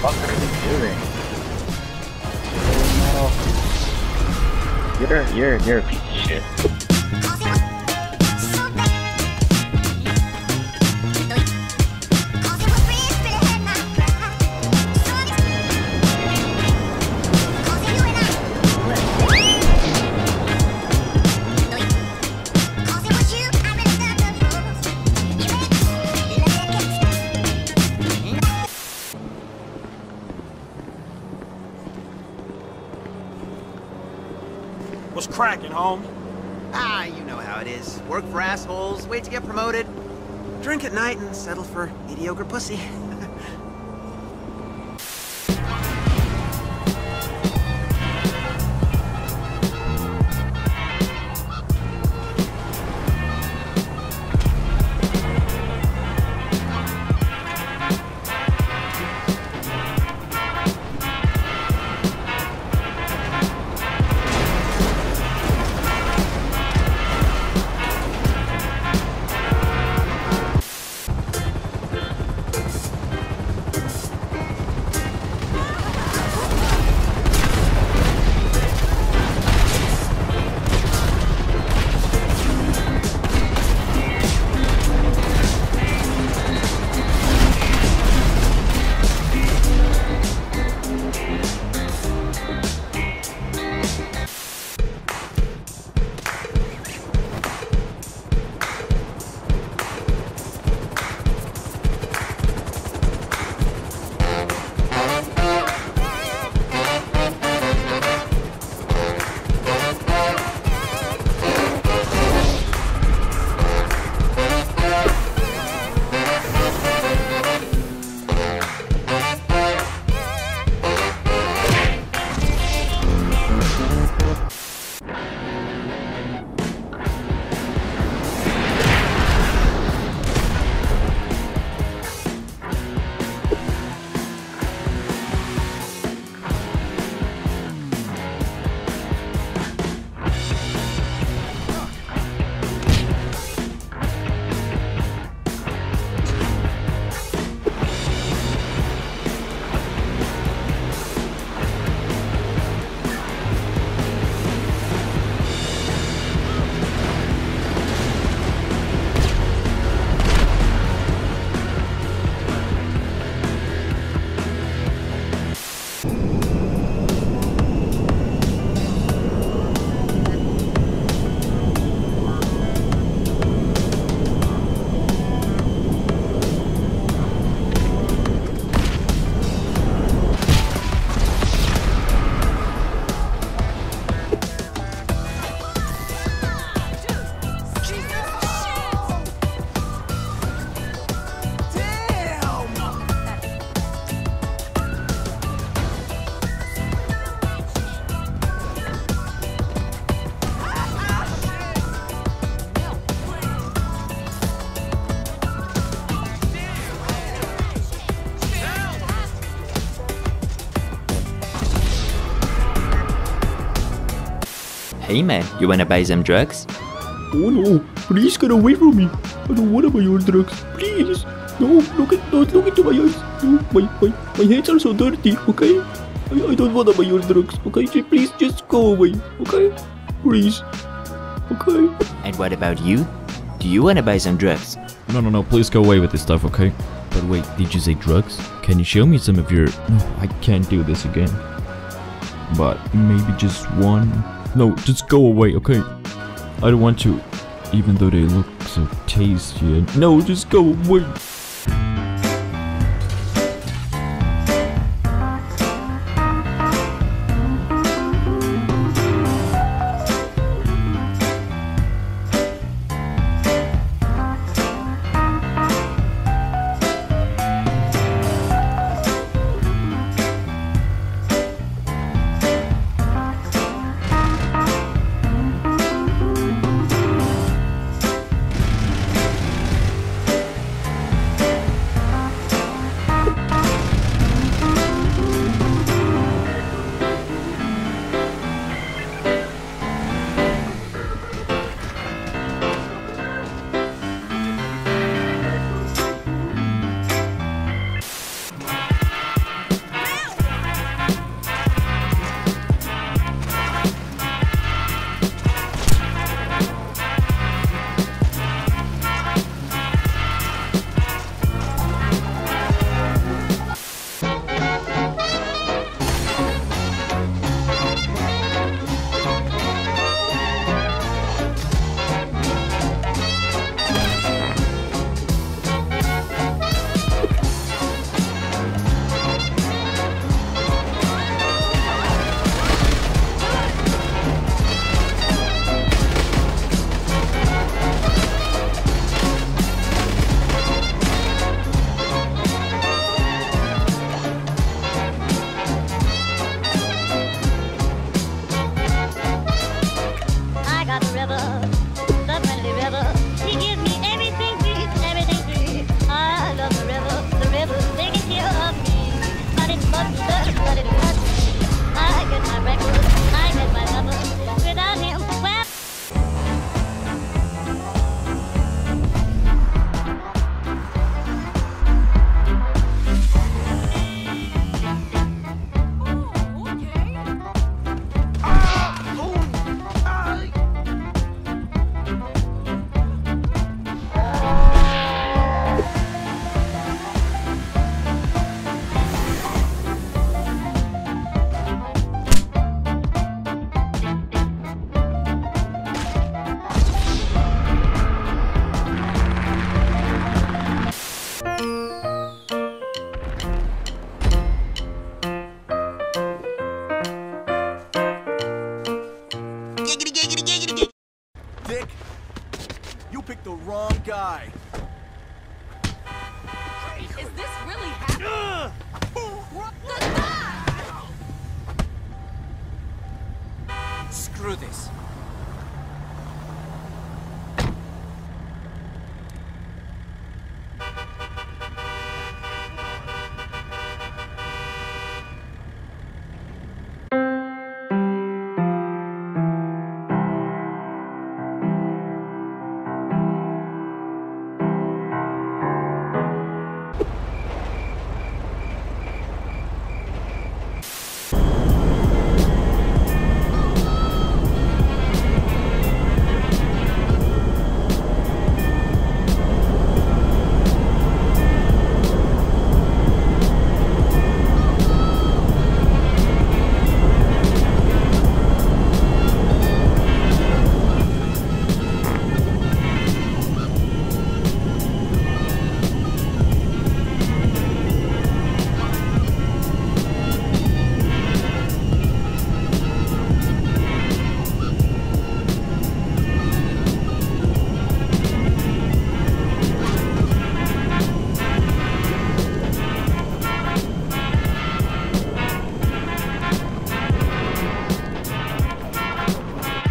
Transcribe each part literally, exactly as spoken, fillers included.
fuck are you doing? You're, you're, you're a piece of shit. What's cracking, homie? Ah, you know how it is. Work for assholes, wait to get promoted, drink at night, and settle for mediocre pussy. Hey man, you wanna buy some drugs? Oh no, please get away from me. I don't wanna buy your drugs, please. No, look at, don't look into my eyes. No, my, my, my hands are so dirty, okay? I, I don't wanna buy your drugs, okay? Just, please just go away, okay? Please, okay? And what about you? Do you wanna buy some drugs? No, no, no, please go away with this stuff, okay? But wait, did you say drugs? Can you show me some of your... No, I can't do this again. But maybe just one... No, just go away, okay? I don't want to, even though they look so tasty. No, just go away. this.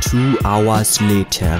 Two hours later.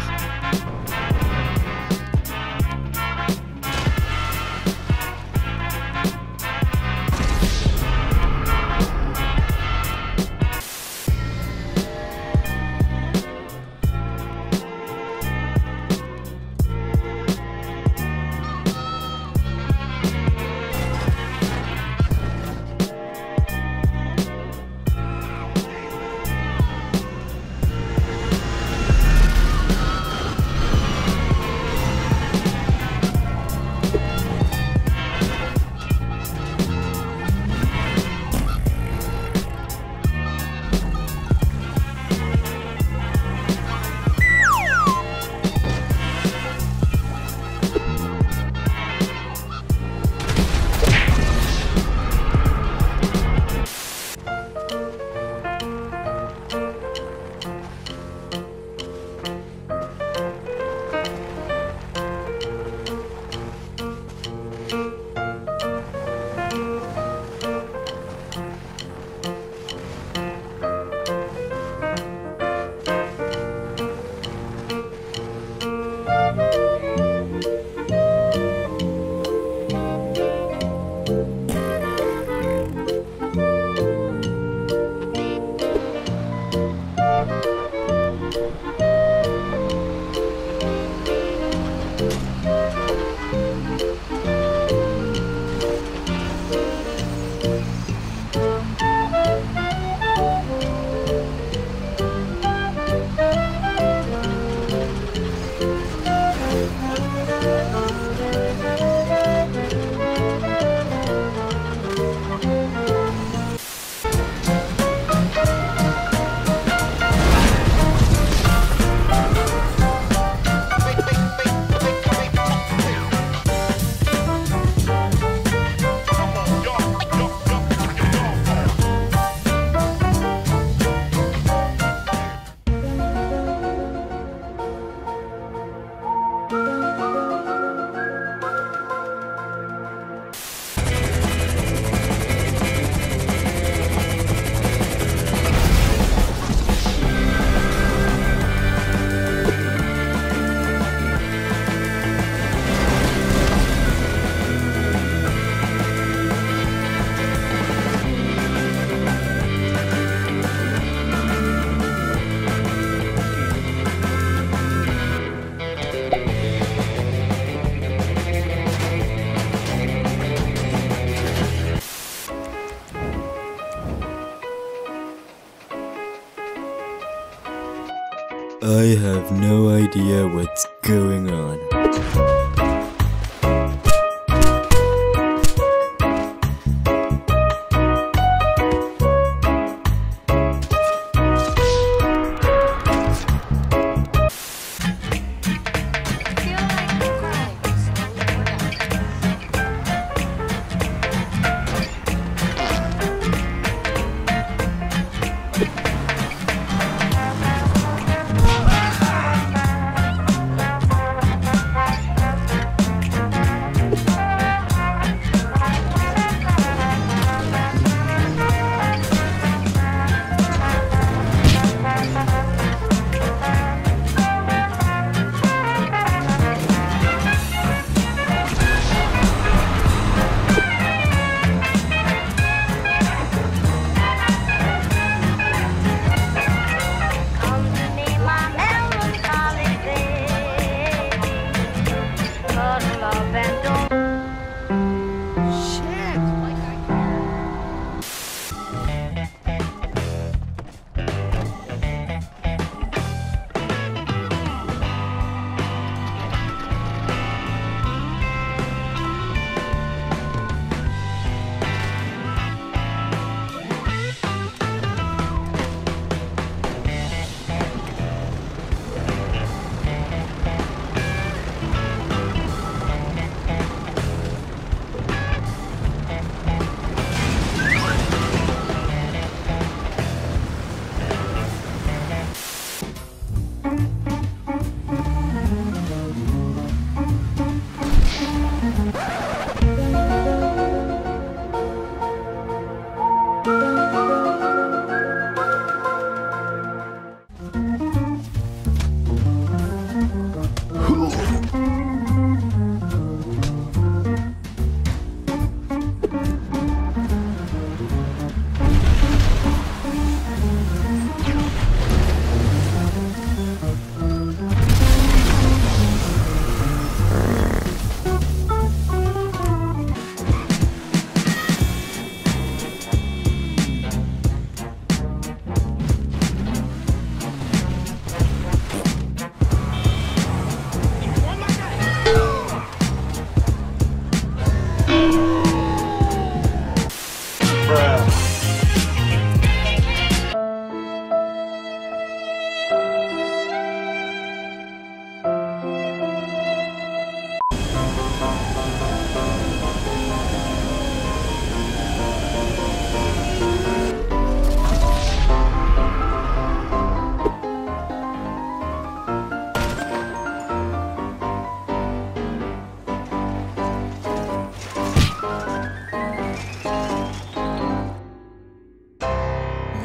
I have no idea what's going on.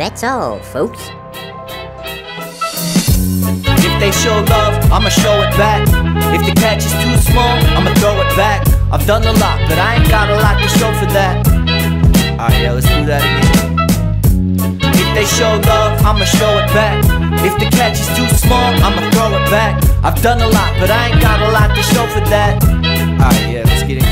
that's all, folks. If they show love, I'ma show it back. If the catch is too small, I'ma throw it back. I've done a lot, but I ain't got a lot to show for that. Alright, yeah, let's do that again. If they show love, I'ma show it back. If the catch is too small, I'ma throw it back. I've done a lot, but I ain't got a lot to show for that. Alright, yeah, let's get it.